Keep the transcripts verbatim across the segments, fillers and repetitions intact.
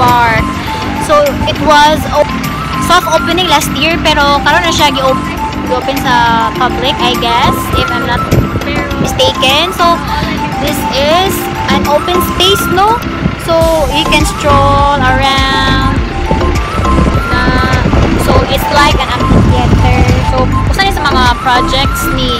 bar. So it was soft opening last year pero karon na siya gi-open sa public, I guess, if I'm not mistaken. So this is an open space, no? So you can stroll around. Na, so it's like an amphitheater. So usa ni sa mga projects ni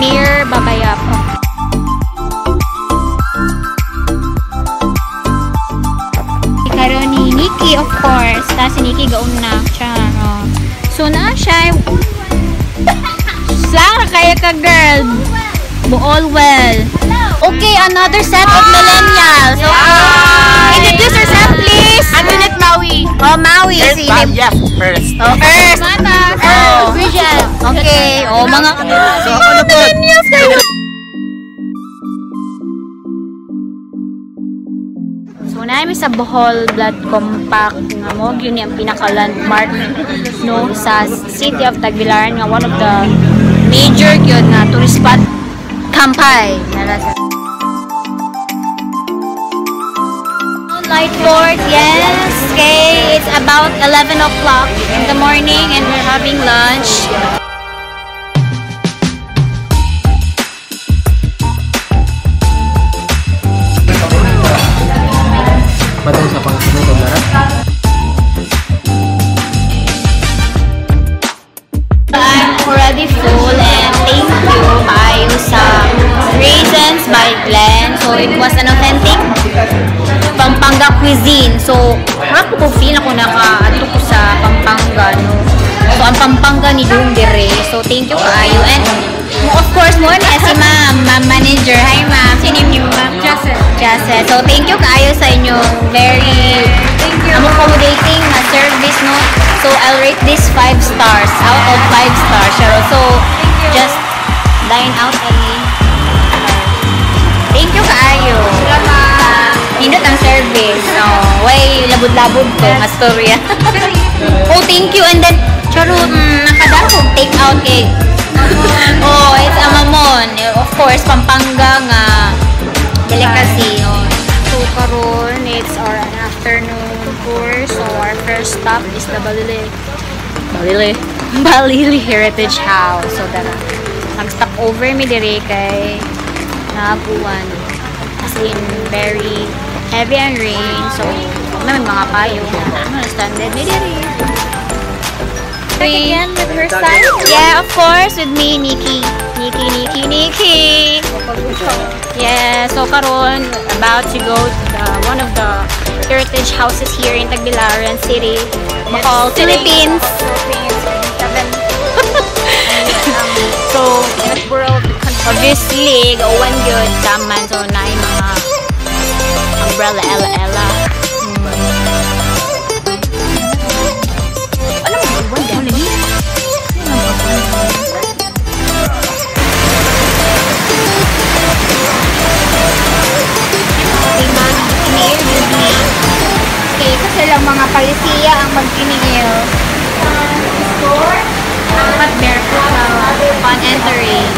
Mir Babayap. Karon ni Nikki, of course. Ta si Nikki gaon na Charo. So na siya Sarah kaya ka girl. Bohol well. Okay, another set of millennials. So, uh, introduce yourself, please. Amunik Maui. Oh, Maui. Yes, Bob, yes. First. Oh, first. Mata. Oh, Ubujan. Okay. Oh, mga so, ano millennials kayo. So, namin sa Bohol Blood Compact nga mo, yun yung pinaka-landmark no, sa city of Tagbilaran nga one of the major yun na tourist spot. Kampay. Lite Port, yes. Okay, it's about eleven o'clock in the morning and we're having lunch. I'm already full and thank you Mayo sa Raisins by Glenn. So it was an authentic Pampanga cuisine. So ako po feel ako naka-ato ko sa Pampanga no. So ang Pampanga ni Midiree. So thank you kayo. And of course more na si ma'am, ma'am manager. Hi ma'am. Sinim niyo ma'am. Jasset. Jasset. So thank you kayo sa inyo. Very thank you. Accommodating na service no. So I'll rate this five stars out of five stars. Charo. So just dine out Aline. Thank you kaayo. Salamat. Nindot ang service. No. Way, labod-labod ko. Astoria. Oh, thank you. And then, Charo, mm, nakadarog take out cake. Oh, it's Amamon. Of course, Pampanga nga. Delicacy. Oh. So, Karol, it's our afternoon tour. So, our first stop is the Balili. Balili. Balili Heritage House. So, tara. Nag-stop over Midiree kay Nabuan. As in, very heavy and rain. So, may mga payo na. Ano, standard Midiree. Again, with her side? Yeah, of course, with me, Nikki. Nikki, Nikki, Nikki. Yeah, so karon about to go to the, one of the heritage houses here in Tagbilaran City. Bohol, yes. Philippines. So, obviously, gawan yun daman. So, na yung mga umbrella, ella, ella. Alam mo, gawan yun. Okay, ma'am. Kinil, Bibi. Okay, kasi lang mga palisiya ang magkinil. Store? Dapat barefoot sa upon entering.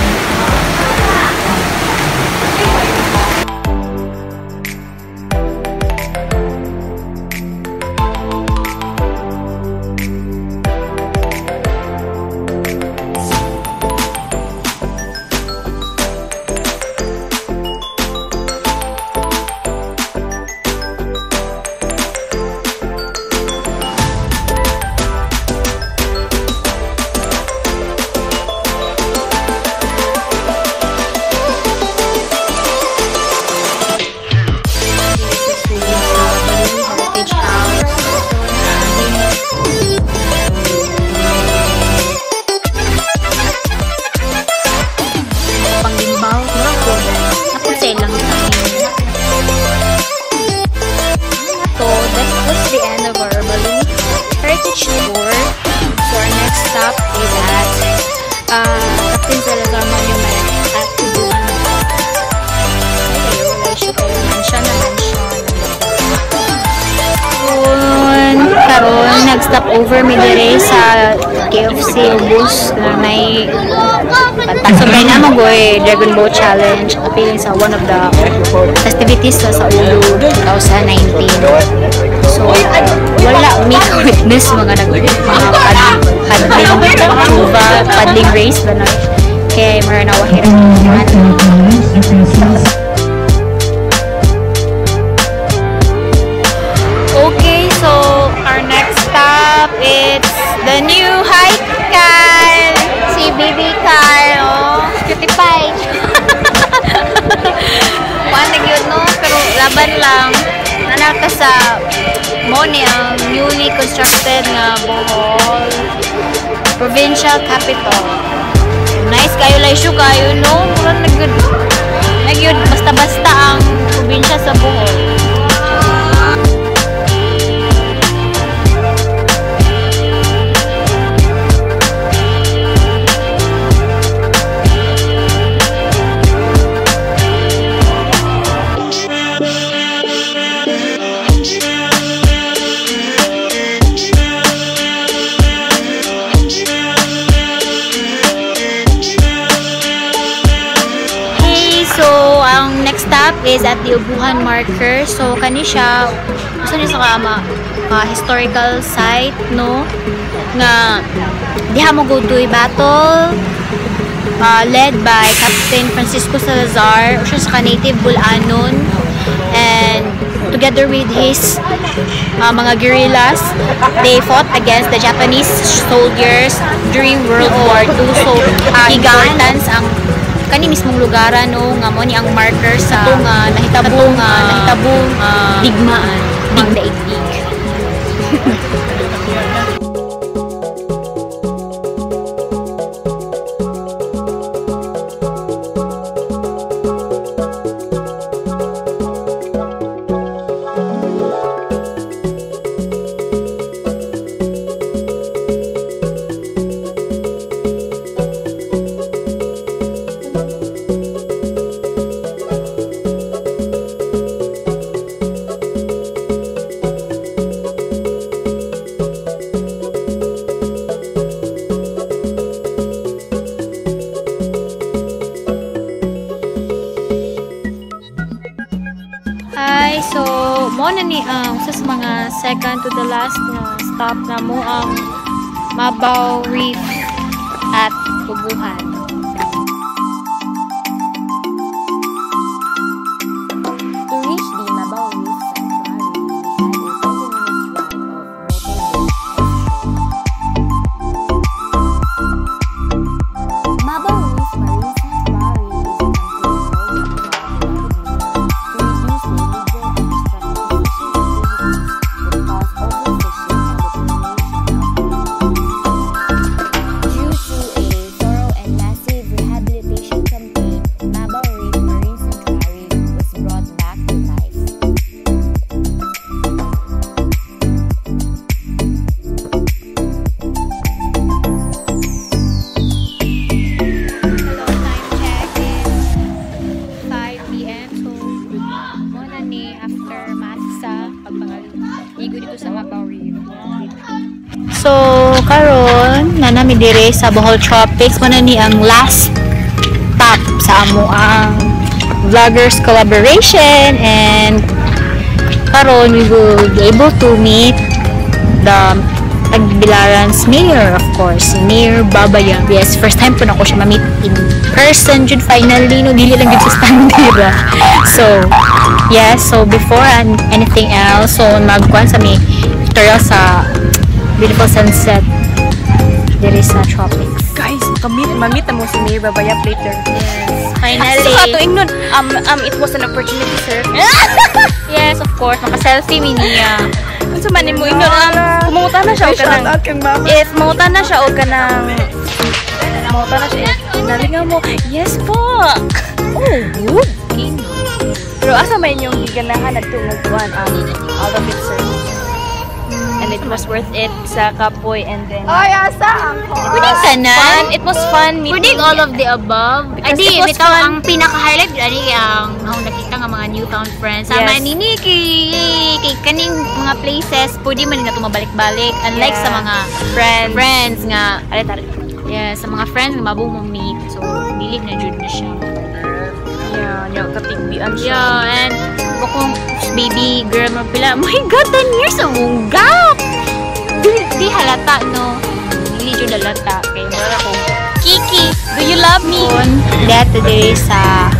Nag-stop over Midiree sa K F C Ugoos na may pagpasobray na magoy Dragon Boat Challenge appealing sa one of the festivities sa Ulo twenty nineteen. So, wala, meet witness mga nag-order. Mga paddling, tuba, paddling race, gano'n. Kaya maroon ako hirap naman. The new hike car! Si Bibi car, oh! Cutie pie! One na yun, no? Pero laban lang. Nanak ka sa Mone, ang newly constructed na Bohol Provincial Capital. Nice kayo, laisyo kayo, no? Mura nag-yun. Nag-yun, basta-basta ang probinsya sa Bohol. Is at the Ubujan marker. So, kani siya, gusto niya sa kama, uh, historical site, no? Nga, diha mo gudoy battle, uh, led by Captain Francisco Salazar, siya sa native Bulanon, and together with his uh, mga guerrillas, they fought against the Japanese soldiers during World War Two. So, uh, higantans ang kani mismong lugaran no nga mo ni ang marker sa nga nahitabong nga nahitabong uh, digmaan ng daigdig. Second to the last na stop na mo ang Mabaw Reef at Ubujan. To reach the Mabaw Reef Sanctuary, Mabaw Reef Marine Sanctuary is a country na Midiree sa Bohol Tropics. Muna ni ang last stop sa amo ang vloggers collaboration, and karon we will be able to meet the Tagbilaran's mayor, of course, Mir Babayap. Yes, first time po na ko siya ma-meet in person jud finally no, dili lang jud sa standira. So, yes, so before and anything else, so magkuan sa mi tutorial sa beautiful sunset diri sa tropics. Guys, kami mamita mo si Mayor Baba Yap later. Yes, finally. At saka to Inun, um, um, it was an opportunity, sir. Yes, of course. Maka-selfie mi niya. Kung sa manin mo, Inun, um, kumuta na siya o ka nang... Yes, kumuta na siya o ka nang... Kumuta na siya. Nalingaw mo, yes po! Oh, good. Pero asa may inyong giganahan nagtunguguan ang all of it, sir? And it was worth it sa Kapoy, and then... Oh, yasa! Pwedeng tanan! It was fun meeting. Pwedeng all of the above. Adi, ito ang pinaka-highlight. Adi, ang nakita nga mga newfound friends. Sama ni Nikki! Kay kaning mga places, pwede man na tumabalik-balik. Unlike sa mga friends nga... Alit, alit. Yeah, sa mga friends na mabong meet. So, bilig na jud na siya. Yeah, yeah, katigbian siya. Yeah, and... baby girl mo pila. Oh my God, ten years ang munggap! Di halata, no? Hindi dyan halata. Kaya mara ko, Kiki, do you love me? That today sa,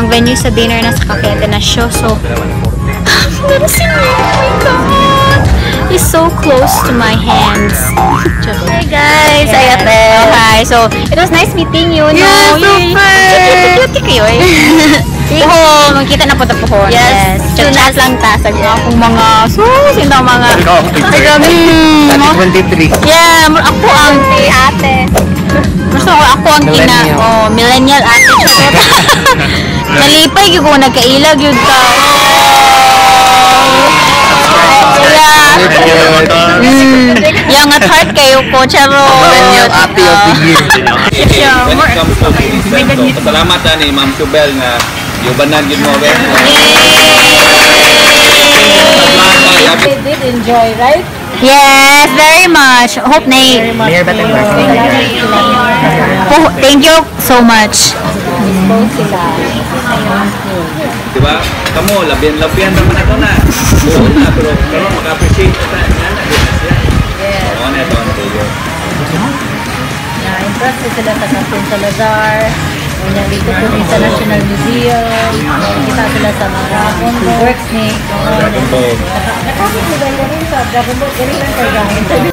ang venue sa dinner na sa Cafete na show. So, pero si Nia, oh my God! He's so close to my hands. Hi guys, I ate. Oh, hi. So, it was nice meeting you, no? Yes, super! Cute-cute-cute kayo eh. Puhon, magkita na po ito puhon. Yes. Tunas lang ta. Sabi ko akong mga sus, hindi ako mga... Ay, gabi. twenty-three. Yeah, ako ang ate. Gusto ko ako ang ina. Oh, millennial ate. Nalipay yun ko, nagkailag yun ka. Young at heart kayo po, Charo. Millennial ate of the year. Salamat na ni Ma'am Subel nga Yuvanan yun mo, Ben. You did enjoy, right? Yes, very much. Hope na eh. Thank you so much. Diba? Kamu, labihan-labihan naman ako na. Buon na, pero kamu mag-appreciate na tayo. Yan, nag-inas yan. Yes. Ano ito, ano kayo? Na-impressed sila sa Francisco Salazar. Nandito po sa National Museum, kita sila sa mga works ni Dragon Ball. Nakapit mo dahil rin sa Dragon Ball, ganun lang sa Dragon Ball.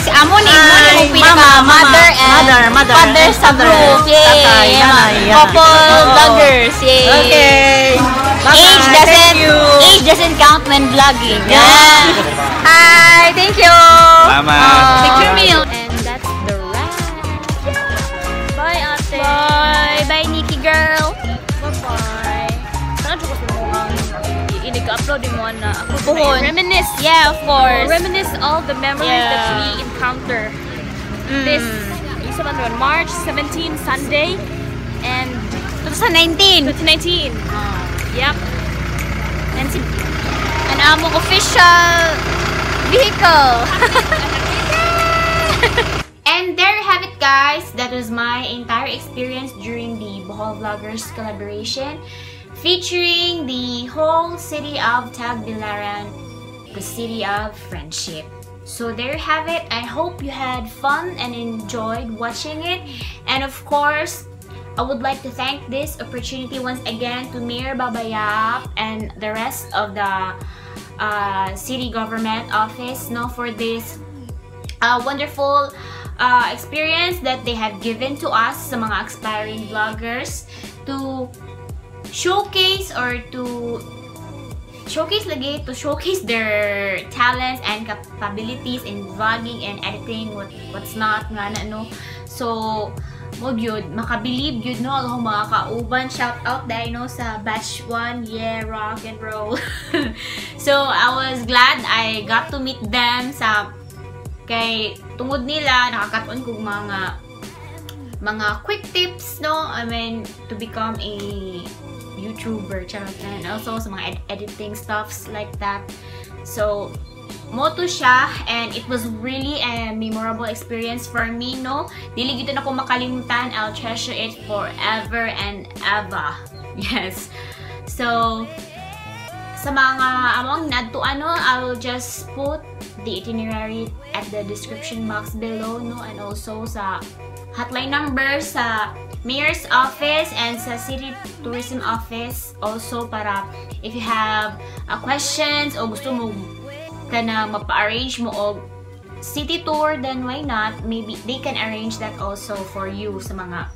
Si Amunik, Amunik yung pinaka-mother and father sa group. Yay! Couple vloggers, yay! Okay! Age doesn't, age doesn't count when vlogging. Yeah. Yeah. Hi, thank you. Salamat. Take your meal. And that's the wrap. Yeah. Bye, ate. Bye. Bye, Nikki girl. Bye-bye. Sana dyan ko i-upload mo na ako. Reminisce. Yeah, of course. Reminisce all the memories yeah. that we encounter. Mm. This, isa man doon, March seventeenth, Sunday. And twenty nineteen. twenty nineteen. Uh, Yep. And si... And among official vehicle. And there you have it, guys. That was my entire experience during the Bohol Vloggers collaboration featuring the whole city of Tagbilaran, the city of friendship. So there you have it. I hope you had fun and enjoyed watching it. And of course, I would like to thank this opportunity once again to Mir Baba Yap and the rest of the uh, city government office, no, for this uh, wonderful uh, experience that they have given to us sa mga aspiring vloggers to showcase or to showcase lagi to showcase their talents and capabilities in vlogging and editing, what what's not nga na, no. So mo yun, makabilib yun, no, ako mga kauban. Shout out dino sa batch one, yeah, rock and roll. So I was glad I got to meet them sa kay tungod nila nakakaton kog mga mga quick tips, no, I mean to become a YouTuber channel and also sa mga ed editing stuffs like that. So moto siya, and it was really a memorable experience for me, no? Dili gito na ko makalimutan. I'll treasure it forever and ever. Yes. So, sa mga among nadto ano, I will just put the itinerary at the description box below, no? And also sa hotline number sa Mayor's Office and sa City Tourism Office also, para if you have uh, questions o gusto mo ka na mapa-arrange mo og city tour, then why not? Maybe they can arrange that also for you sa mga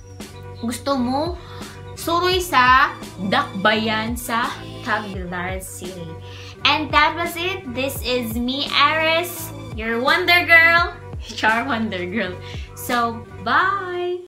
gusto mo suroy sa dakbayan sa Tagbilaran City. And that was it. This is me, Aris, your Wonder Girl, Char Wonder Girl. So, bye!